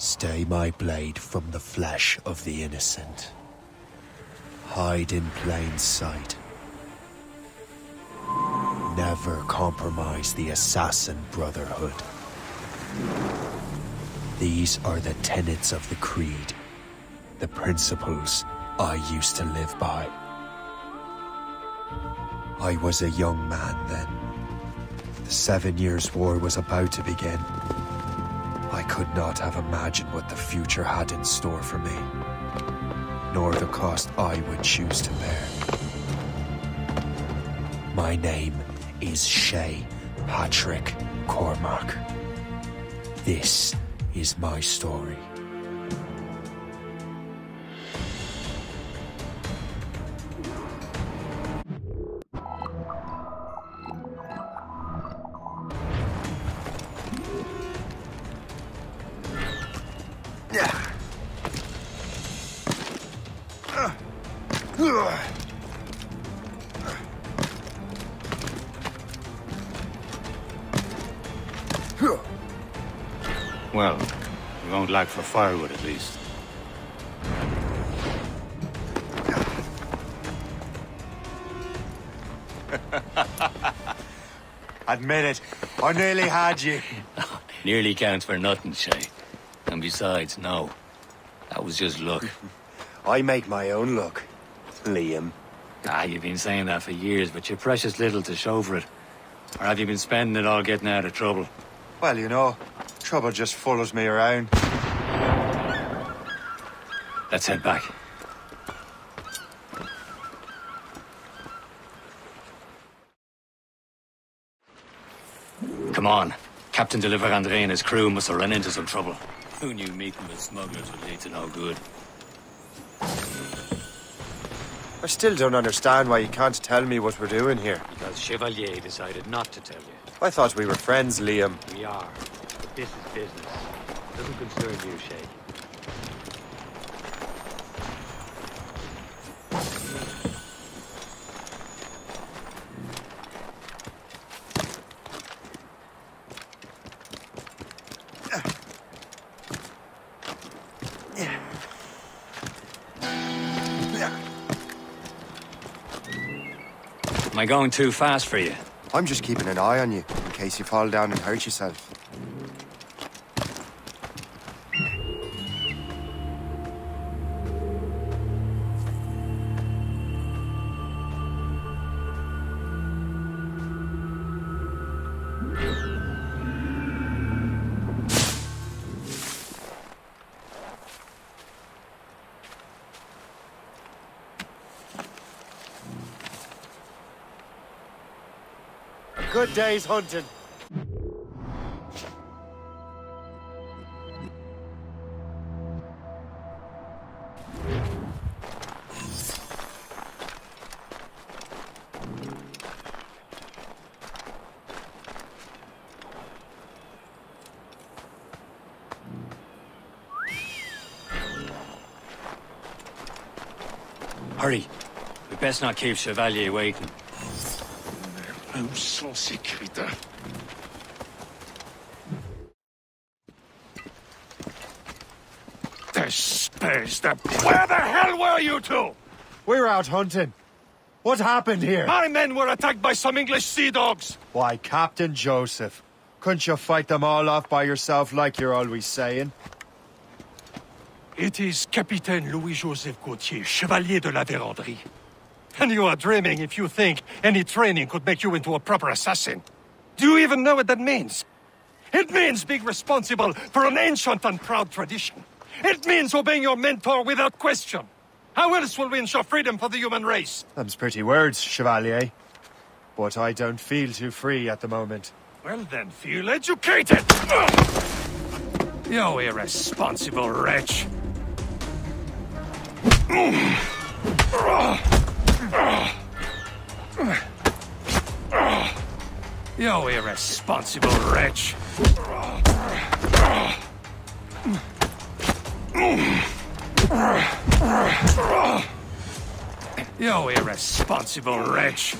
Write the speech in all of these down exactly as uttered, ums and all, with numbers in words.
Stay my blade from the flesh of the innocent. Hide in plain sight. Never compromise the Assassin Brotherhood. These are the tenets of the Creed, the principles I used to live by. I was a young man then. The Seven Years' War was about to begin. I could not have imagined what the future had in store for me, nor the cost I would choose to bear. My name is Shay Patrick Cormac. This is my story. Well, you won't lack for firewood at least. Admit it, I nearly had you. Oh, nearly counts for nothing, Shay. And besides, no, that was just luck. I make my own luck, Liam. Ah, you've been saying that for years, but you've precious little to show for it. Or have you been spending it all getting out of trouble? Well, you know, trouble just follows me around. Let's head back. Come on. Captain de la Vérendrye and his crew must have run into some trouble. Who knew meeting with smugglers would lead to no good? I still don't understand why you can't tell me what we're doing here. Because Chevalier decided not to tell you. I thought we were friends, Liam. We are. But this is business. It doesn't concern you, Shay. Am I going too fast for you? I'm just keeping an eye on you, in case you fall down and hurt yourself. Good days hunting. Hurry. We best not keep Chevalier waiting. Nous sommes sécurité. This space, the... Where the hell were you two? We're out hunting. What happened here? My men were attacked by some English sea dogs. Why, Captain Joseph, couldn't you fight them all off by yourself like you're always saying? It is Capitaine Louis Joseph Gautier, Chevalier de la Vérendrye. And you are dreaming if you think any training could make you into a proper assassin. Do you even know what that means? It means being responsible for an ancient and proud tradition. It means obeying your mentor without question. How else will we ensure freedom for the human race? Them's pretty words, Chevalier. But I don't feel too free at the moment. Well then, feel educated! You irresponsible wretch! You irresponsible wretch! You irresponsible wretch!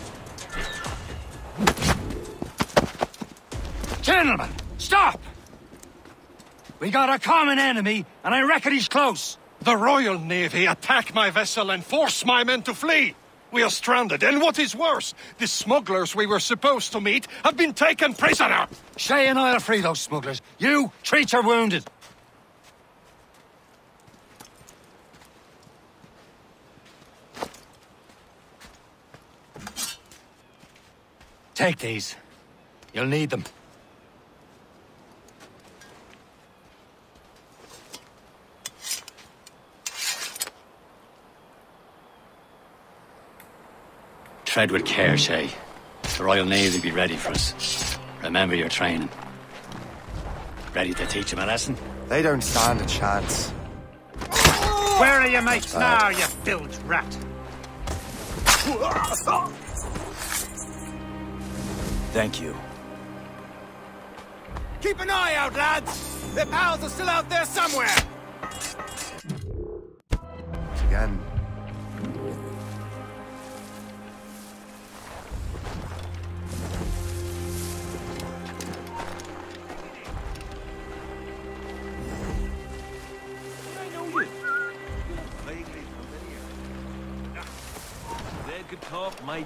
Gentlemen, stop! We got a common enemy, and I reckon he's close. The Royal Navy attacked my vessel and forced my men to flee. We are stranded, and what is worse, the smugglers we were supposed to meet have been taken prisoner! Shay and I will free those smugglers. You, treat your wounded. Take these. You'll need them. Tread with care, Shay. The Royal Navy will be ready for us. Remember your training. Ready to teach them a lesson? They don't stand a chance. Where are your mates now, you bilge rat? Thank you. Keep an eye out, lads! Their pals are still out there somewhere! Again. My...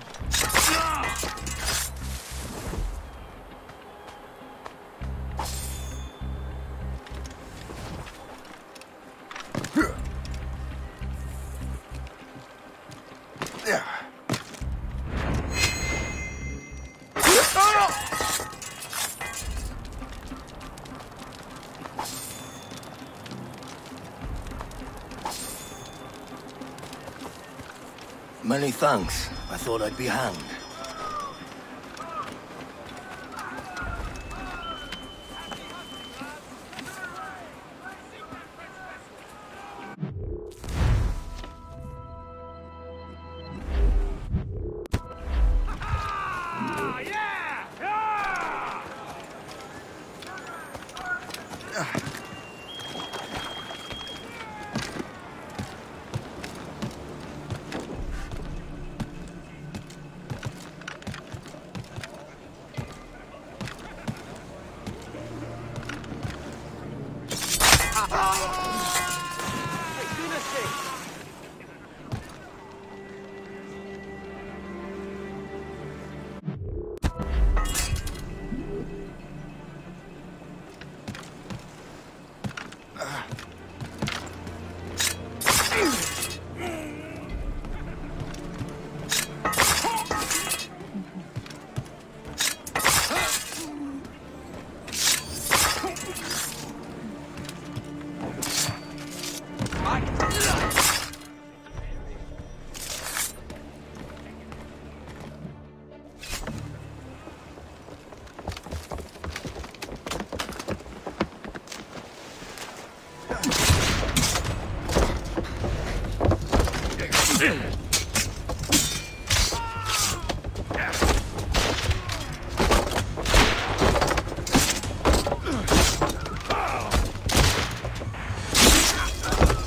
Many thanks. I thought I'd be hanged.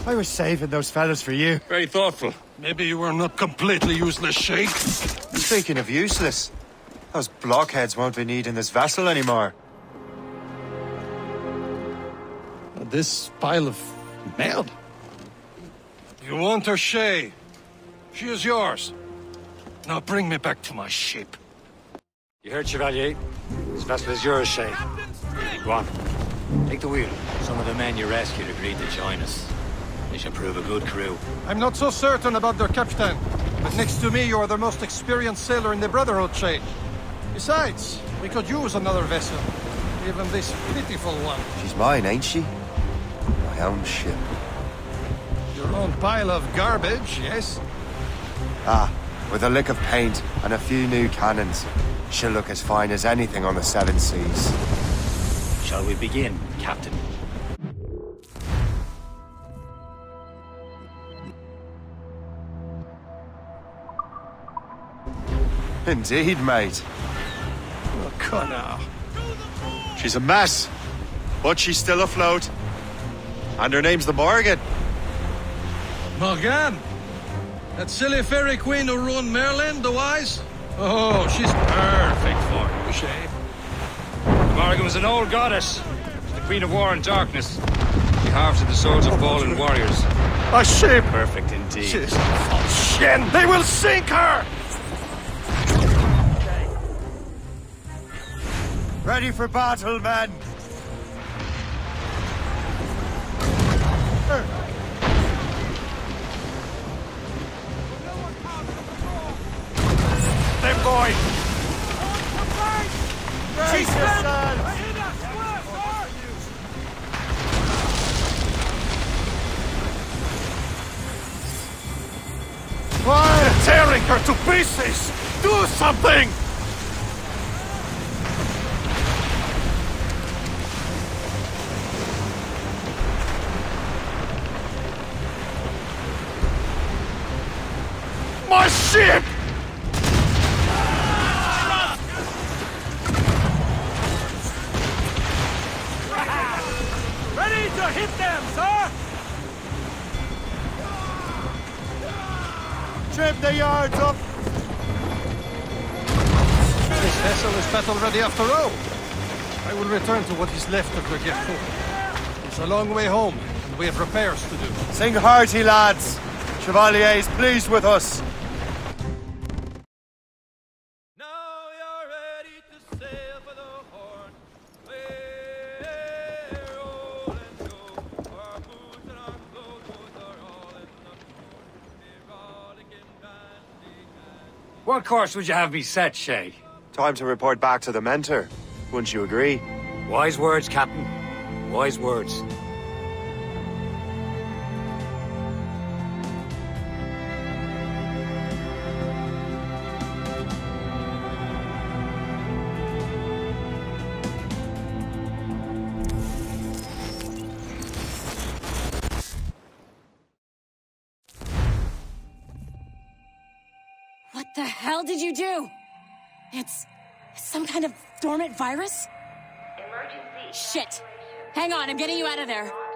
I was saving those fellas for you. Very thoughtful. Maybe you were not completely useless, Shay. Speaking of useless, those blockheads won't be needing this vessel anymore. This pile of mail? You want her, Shay? She is yours. Now bring me back to my ship. You heard, Chevalier? This vessel is yours, Shay. Go on. Take the wheel. Some of the men you rescued agreed to join us. They should prove a good crew. I'm not so certain about their captain, but next to me you are the most experienced sailor in the Brotherhood, Shay. Besides, we could use another vessel, even this pitiful one. She's mine, ain't she? My own ship. Your own pile of garbage, yes? Ah, with a lick of paint and a few new cannons, she'll look as fine as anything on the Seven Seas. Shall we begin, Captain? Indeed, mate. Oh, Connor. She's a mess, but she's still afloat. And her name's the Morgan. Morgan? That silly fairy queen who ruined Merlin, the wise? Oh, she's perfect for you, Shay. Morgan was an old goddess. She's the been a war in darkness. We harvested the souls of fallen warriors. A ship! Perfect indeed. Ship. Oh, shit! They will sink her! Ready for battle, men! Them boy! Jesus, son! Why? They're tearing her to pieces! Do something! My ship! Ready to hit them, sir! Trim the yards up! This vessel is battle-ready after all. I will return to what is left of the Gerford. It's a long way home, and we have repairs to do. Sing hearty, lads! Chevalier is pleased with us! What course would you have me set, Shay? Time to report back to the mentor. Wouldn't you agree? Wise words, Captain. Wise words. Did you do? It's some kind of dormant virus? Emergency. Shit. Hang on, I'm getting you out of there.